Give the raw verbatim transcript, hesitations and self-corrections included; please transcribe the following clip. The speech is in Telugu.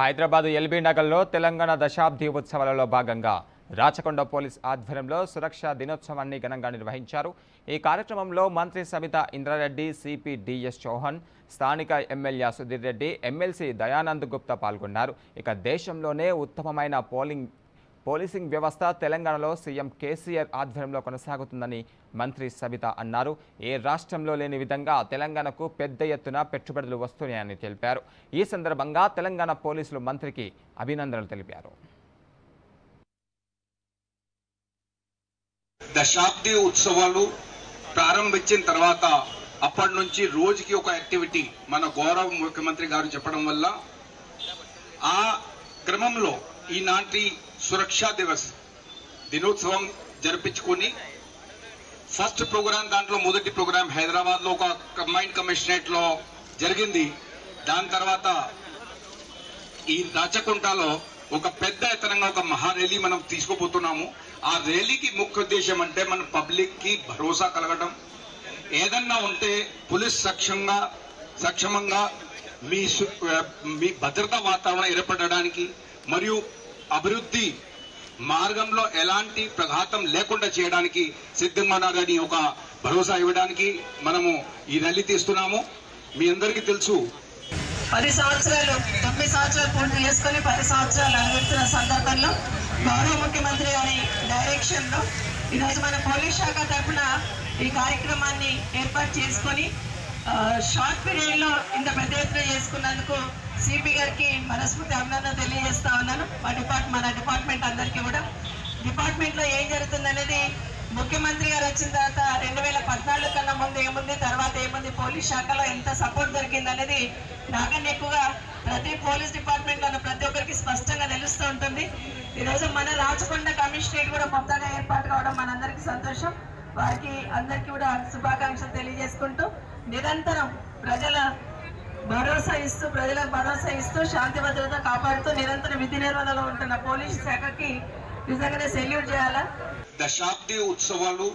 హైదరాబాద్ ఎల్బీ నగర్లో తెలంగాణ దశాబ్ది ఉత్సవాలలో భాగంగా రాచకొండ పోలీస్ ఆధ్వర్యంలో సురక్షా దినోత్సవాన్ని ఘనంగా నిర్వహించారు. ఈ కార్యక్రమంలో మంత్రి సవితా ఇంద్రారెడ్డి, సిపి డిఎస్ చౌహాన్, స్థానిక ఎమ్మెల్యే సుధీర్రెడ్డి, ఎమ్మెల్సీ దయానంద్ గుప్తా పాల్గొన్నారు. ఇక దేశంలోనే ఉత్తమమైన పోలింగ్ పోలీసింగ్ వ్యవస్థ తెలంగాణలో సీఎం కేసీఆర్ ఆధ్వర్యంలో కొనసాగుతుందని మంత్రి సవిత అన్నారు. ఏ రాష్ట్రంలో లేని విధంగా తెలంగాణకు పెద్ద ఎత్తున పెట్టుబడులు వస్తున్నాయని తెలిపారు. ఈ సందర్భంగా తెలంగాణ పోలీసులు మంత్రికి అభినందనలు తెలిపారు. దశాబ్ది ఉత్సవాలు ప్రారంభించిన తర్వాత అప్పటి నుంచి రోజుకి ఒక యాక్టివిటీ మన గౌరవ ముఖ్యమంత్రి గారు చెప్పడం వల్ల ఆ క్రమంలో ఈనాటి సురక్షా దివస్ దినోత్సవం జరిపించుకొని ఫస్ట్ ప్రోగ్రాం దాంట్లో మొదటి ప్రోగ్రాం హైదరాబాద్ లో ఒక కంబైన్డ్ కమిషనరేట్ లో జరిగింది. దాని తర్వాత ఈ రాచకొండలో ఒక పెద్ద ఎత్తనంగా ఒక మహా ర్యాలీ మనం తీసుకుపోతున్నాము. ఆ ర్యాలీకి ముఖ్య ఉద్దేశం అంటే మన పబ్లిక్ కి భరోసా కలగడం, ఏదన్నా ఉంటే పోలీస్ సక్షంగా సక్షమంగా మీ మీ భద్రతా వాతావరణం ఏర్పడడానికి మరియు అభివృద్ధి మార్గంలో ఎలాంటి ప్రఘాతం లేకుండా చేయడానికి సిద్ధంగా ఉన్నారని ఒక భరోసా ఇవ్వడానికి మనము ఈ ర్యాలీ తీస్తున్నాము. మీ అందరికీ తెలుసు పది సంవత్సరాలు తొమ్మిది సంవత్సరాలు పూర్తి చేసుకుని పది సంవత్సరాలు అడుగుతున్న సందర్భంలో గౌరవ ముఖ్యమంత్రి గారి డైరెక్షన్ లో ఈరోజు మన పోలీస్ శాఖ తరఫున ఈ కార్యక్రమాన్ని ఏర్పాటు చేసుకుని షార్ట్ పీరియడ్ లో ఇంత పెద్ద ఎత్తున చేసుకున్నందుకు సిపి గారికి మనస్ఫూర్తి అభినందనలు తెలియజేస్తా ఉన్నాను. మా డిపార్ట్ మన డిపార్ట్మెంట్ అందరికీ కూడా డిపార్ట్మెంట్లో ఏం జరుగుతుంది అనేది ముఖ్యమంత్రి గారు వచ్చిన తర్వాత రెండు వేల పద్నాలుగు కన్నా ముందు ఏముంది, తర్వాత ఏముంది, పోలీస్ శాఖలో ఎంత సపోర్ట్ దొరికింది అనేది నాకన్నా ఎక్కువగా ప్రతి పోలీస్ డిపార్ట్మెంట్లో ప్రతి ఒక్కరికి స్పష్టంగా తెలుస్తూ ఉంటుంది. ఈరోజు మన రాచకొండ కమిషనరేట్ కూడా కొత్తగా ఏర్పాటు కావడం మనందరికీ సంతోషం. వారికి అందరికీ కూడా శుభాకాంక్షలు తెలియజేసుకుంటూ నిరంతరం ప్రజల భరోసా ఇస్తూ ప్రజలకు భరోసా ఇస్తూ శాంతి భద్రత కాపాడుతూ నిరంతరం విధి నిర్వహణలో ఉంటున్న పోలీసు శాఖకి నిజంగానే సెల్యూట్ చేయాలా. దశాబ్ది ఉత్సవాలు